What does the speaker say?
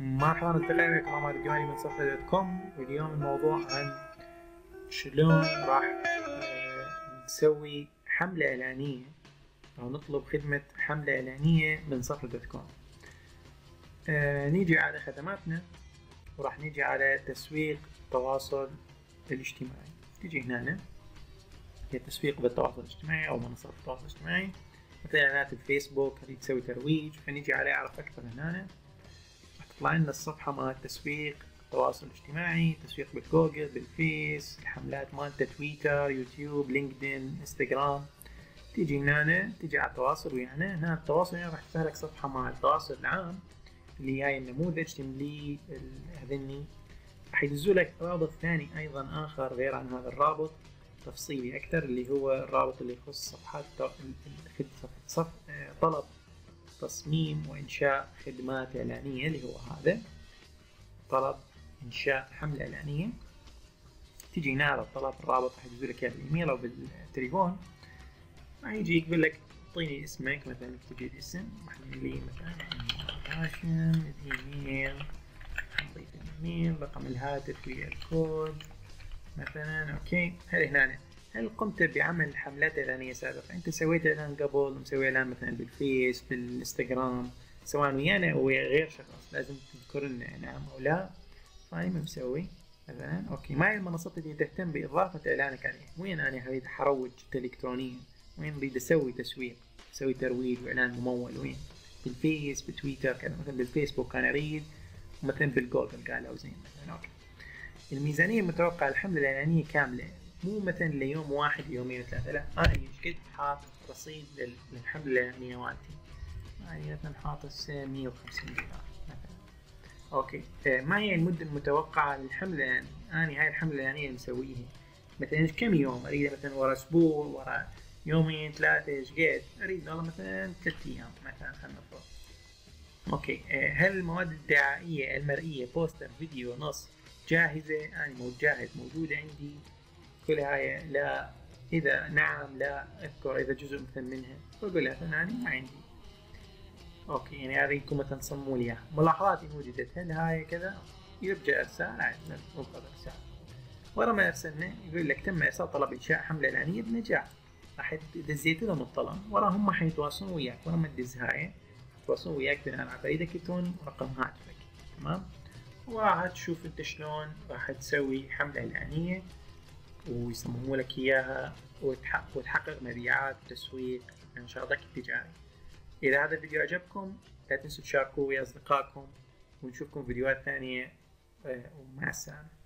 مرحبا نلتقي معكم عماد الدواني من صفر دوت كوم. واليوم الموضوع عن شلون راح نسوي حملة إعلانية أو نطلب خدمة حملة إعلانية من صفر دوت كوم. نيجي على خدماتنا وراح نيجي على تسويق التواصل الاجتماعي. تيجي هنا هي تسويق بالتواصل الاجتماعي أو منصات التواصل الاجتماعي مثل إعلانات الفيسبوك هذي تسوي ترويج، فنيجي على أعرف أكثر. هنا تطلع لنا الصفحة مال تسويق التواصل الاجتماعي، تسويق بالجوجل، بالفيس، الحملات مالته تويتر، يوتيوب، لينكدين، انستغرام. تيجي هنا تيجي على التواصل ويانا. هنا التواصل ويانا راح تفتح لك صفحة مال التواصل العام اللي هاي النموذج تملي هذني. راح يدزوا لك رابط ثاني ايضا اخر غير عن هذا الرابط تفصيلي اكثر اللي هو الرابط اللي يخص صفحات طلب تصميم وإنشاء خدمات إعلانية اللي هو هذا طلب إنشاء حملة إعلانية. تيجي هنا على الطلب الرابط راح يجيبلك إياه بالإيميل أو بالتليفون. راح يجي يقول لك أعطيني اسمك مثلا، تجي الاسم راح نقول مثلا هاشم، الإيميل نضيف الإيميل، رقم الهاتف ويا الكود مثلا. أوكي، هل هنا هل قمت بعمل حملات إعلانية سابقة؟ أنت سويت إعلان قبل، مسوي إعلان مثلا بالفيس، بالإنستغرام، سواء ويانا أو ويا غير شخص، لازم تذكرنا نعم أو لا. فاهم مسوي مثلا. أوكي، ما هي المنصات اللي تهتم بإضافة إعلانك عليها؟ وين أنا أريد أحروج إلكترونيا؟ وين أريد أسوي تسويق؟ أسوي ترويج وإعلان ممول وين؟ بالفيس، بتويتر كذا مثلا. بالفيسبوك أنا أريد، مثلا بالجوجل قالوا زين مثلا. أوكي، الميزانية المتوقعة الحملة الإعلانية كاملة مو مثلا ليوم واحد يومين ثلاثة، لا أنا قد حاط رصيد للحملة الإعلانية مالتي، يعني مثلا حاطس 150 دولار مثلا. أوكي، ما هي المدة المتوقعة للحملة الإعلانية؟ أنا هاي الحملة الإعلانية مسويها مثلا كم يوم؟ أريد مثلا ورا أسبوع، ورا يومين ثلاثة، إيش قد؟ أريد والله مثلا 3 أيام مثلا خلينا نفرض. أوكي، هل المواد الدعائية المرئية بوستر فيديو نص جاهزة؟ أنا جاهز موجودة عندي كل هاي؟ لا، إذا نعم لا أذكر إذا جزء مثل منها فأقول لها أنا ما عندي. أوكي، يعني هذه يكون مثلا صمموا لي إياها. ملاحظات إن وجدت هل هاي كذا؟ يرجع إرسال عادي، ننتظر إرسال. ورا ما أرسلنا يقول لك تم إرسال طلب إنشاء حملة إعلانية بنجاح. راح دزيت لهم الطلب، ورا هم حيتواصلون وياك. ورا ما تدز هاي يتواصلون وياك بناء على بريدك الإلكتروني ورقم هاتفك، تمام؟ وراح تشوف أنت شلون راح تسوي حملة إعلانية ويسموه لك إياها وتحقق مبيعات وتسويق نشاطك التجاري. إذا هذا الفيديو عجبكم لا تنسوا تشاركوه ويا أصدقائكم، ونشوفكم فيديوهات ثانية، ومع السلامة.